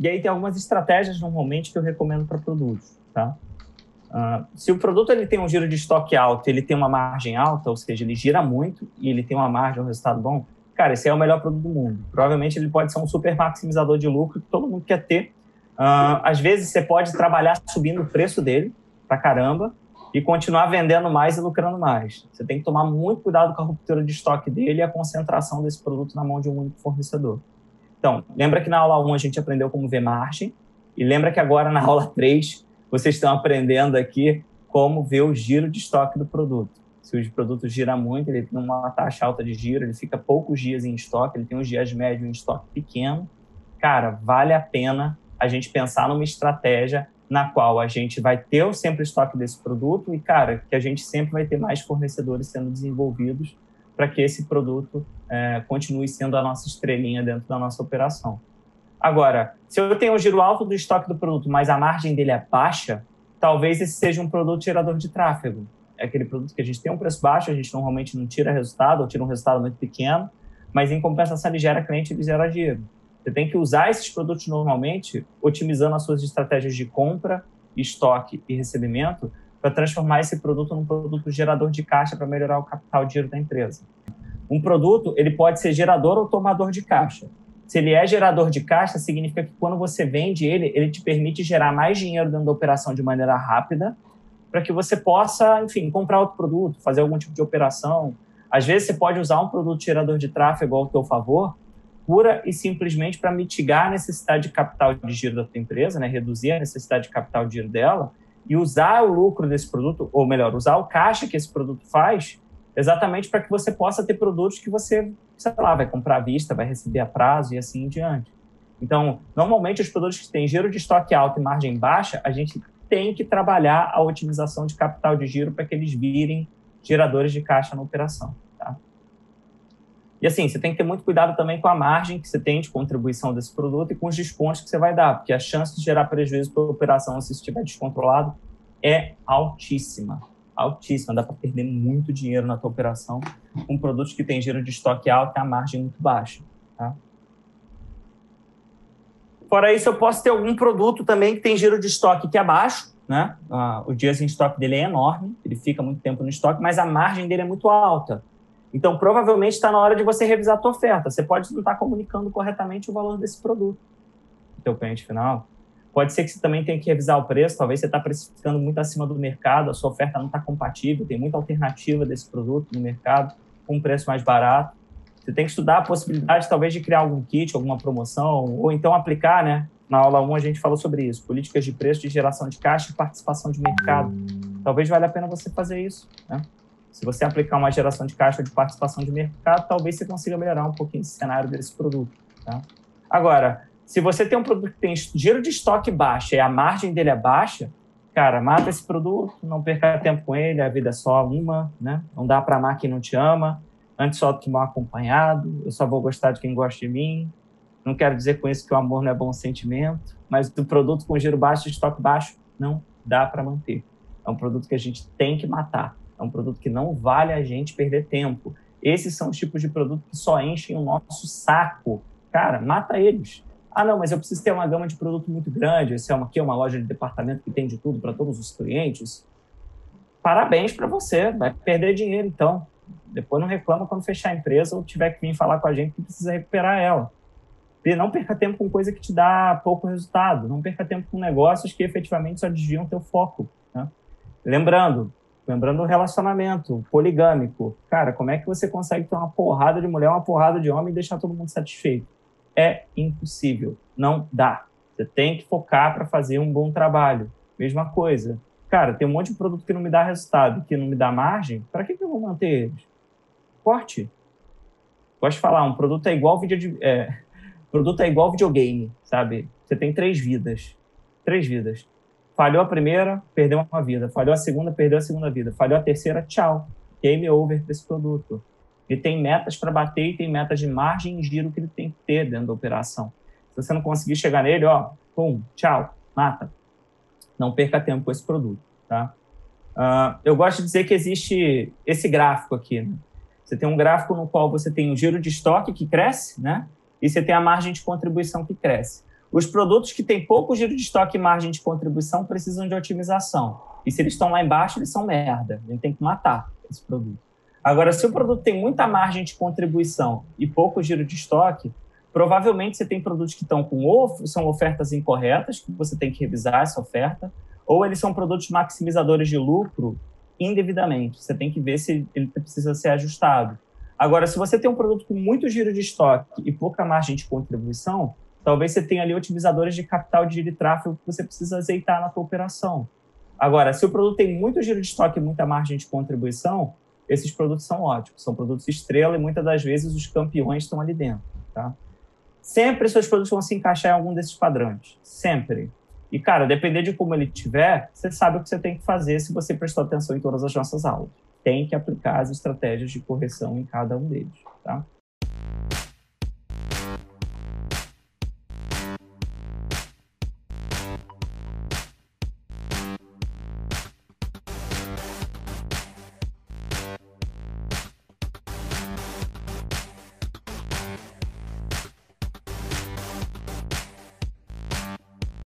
E aí tem algumas estratégias, normalmente, que eu recomendo para produtos, tá? Se o produto ele tem um giro de estoque alto, ele tem uma margem alta, ou seja, ele gira muito e ele tem uma margem, um resultado bom, cara, esse é o melhor produto do mundo. Provavelmente ele pode ser um super maximizador de lucro que todo mundo quer ter. Às vezes você pode trabalhar subindo o preço dele pra caramba e continuar vendendo mais e lucrando mais. Você tem que tomar muito cuidado com a ruptura de estoque dele e a concentração desse produto na mão de um único fornecedor. Então, lembra que na aula 1 a gente aprendeu como ver margem e lembra que agora na aula 3... vocês estão aprendendo aqui como ver o giro de estoque do produto. Se o produto gira muito, ele tem uma taxa alta de giro, ele fica poucos dias em estoque, ele tem uns dias médios em estoque pequeno. Cara, vale a pena a gente pensar numa estratégia na qual a gente vai ter o sempre estoque desse produto e, cara, que a gente sempre vai ter mais fornecedores sendo desenvolvidos para que esse produto continue sendo a nossa estrelinha dentro da nossa operação. Agora, se eu tenho um giro alto do estoque do produto, mas a margem dele é baixa, talvez esse seja um produto tirador de tráfego. É aquele produto que a gente tem um preço baixo, a gente normalmente não tira resultado, ou tira um resultado muito pequeno, mas em compensação ele gera cliente e gera dinheiro. Você tem que usar esses produtos normalmente, otimizando as suas estratégias de compra, estoque e recebimento, para transformar esse produto num produto gerador de caixa para melhorar o capital de giro da empresa. Um produto ele pode ser gerador ou tomador de caixa. Se ele é gerador de caixa, significa que quando você vende ele, ele te permite gerar mais dinheiro dentro da operação de maneira rápida para que você possa, enfim, comprar outro produto, fazer algum tipo de operação. Às vezes você pode usar um produto gerador de tráfego ao teu favor, pura e simplesmente para mitigar a necessidade de capital de giro da tua empresa, né? Reduzir a necessidade de capital de giro dela e usar o lucro desse produto, ou melhor, usar o caixa que esse produto faz exatamente para que você possa ter produtos que você, sei lá, vai comprar à vista, vai receber a prazo e assim em diante. Então, normalmente, os produtos que têm giro de estoque alto e margem baixa, a gente tem que trabalhar a otimização de capital de giro para que eles virem geradores de caixa na operação. Tá? E assim, você tem que ter muito cuidado também com a margem que você tem de contribuição desse produto e com os descontos que você vai dar, porque a chance de gerar prejuízo para a operação, se estiver descontrolado, é altíssima. Altíssima, dá para perder muito dinheiro na tua operação com produtos que tem giro de estoque alto e a margem muito baixa. Tá? Fora isso, eu posso ter algum produto também que tem giro de estoque que é baixo, né? O dias em estoque dele é enorme, ele fica muito tempo no estoque, mas a margem dele é muito alta. Então, provavelmente está na hora de você revisar a tua oferta. Você pode não estar comunicando corretamente o valor desse produto para o teu cliente final. Pode ser que você também tenha que revisar o preço, talvez você está precificando muito acima do mercado, a sua oferta não está compatível, tem muita alternativa desse produto no mercado, com um preço mais barato. Você tem que estudar a possibilidade, talvez, de criar algum kit, alguma promoção, ou então aplicar, né? Na aula 1 a gente falou sobre isso, políticas de preço, de geração de caixa e participação de mercado. Talvez valha a pena você fazer isso, né? Se você aplicar uma geração de caixa ou de participação de mercado, talvez você consiga melhorar um pouquinho esse cenário desse produto, tá? Agora, se você tem um produto que tem giro de estoque baixo e a margem dele é baixa, cara, mata esse produto, não perca tempo com ele, a vida é só uma, né? Não dá para amar quem não te ama, antes só do que mal acompanhado, eu só vou gostar de quem gosta de mim, não quero dizer com isso que o amor não é bom sentimento, mas o produto com giro baixo e estoque baixo não dá para manter. É um produto que a gente tem que matar, é um produto que não vale a gente perder tempo. Esses são os tipos de produto que só enchem o nosso saco. Cara, mata eles. Ah, não, mas eu preciso ter uma gama de produto muito grande. Esse aqui é uma loja de departamento que tem de tudo para todos os clientes. Parabéns para você, vai perder dinheiro então. Depois não reclama quando fechar a empresa ou tiver que vir falar com a gente que precisa recuperar ela. E não perca tempo com coisa que te dá pouco resultado. Não perca tempo com negócios que efetivamente só desviam teu foco. Né? Lembrando o relacionamento poligâmico. Cara, como é que você consegue ter uma porrada de mulher, uma porrada de homem e deixar todo mundo satisfeito? É impossível, não dá. Você tem que focar para fazer um bom trabalho. Mesma coisa. Cara, tem um monte de produto que não me dá resultado, que não me dá margem, para que eu vou manter eles? Corte. Gosto de falar, um produto é igual videogame, sabe? Você tem 3 vidas. 3 vidas. Falhou a primeira, perdeu uma vida. Falhou a segunda, perdeu a segunda vida. Falhou a terceira, tchau. Game over para esse produto. Ele tem metas para bater e tem metas de margem e giro que ele tem que ter dentro da operação. Se você não conseguir chegar nele, ó, pum, tchau, mata. Não perca tempo com esse produto, tá? Eu gosto de dizer que existe esse gráfico aqui, né? Você tem um gráfico no qual você tem o giro de estoque que cresce, né? E você tem a margem de contribuição que cresce. Os produtos que têm pouco giro de estoque e margem de contribuição precisam de otimização. E se eles estão lá embaixo, eles são merda. A gente tem que matar esse produto. Agora, se o produto tem muita margem de contribuição e pouco giro de estoque, provavelmente você tem produtos que estão com ou são ofertas incorretas, que você tem que revisar essa oferta, ou eles são produtos maximizadores de lucro indevidamente. Você tem que ver se ele precisa ser ajustado. Agora, se você tem um produto com muito giro de estoque e pouca margem de contribuição, talvez você tenha ali otimizadores de capital de giro e tráfego que você precisa azeitar na tua operação. Agora, se o produto tem muito giro de estoque e muita margem de contribuição, esses produtos são ótimos, são produtos estrela e muitas das vezes os campeões estão ali dentro, tá? Sempre seus produtos vão se encaixar em algum desses padrões, sempre. E, cara, depender de como ele tiver, você sabe o que você tem que fazer se você prestou atenção em todas as nossas aulas. Tem que aplicar as estratégias de correção em cada um deles, tá?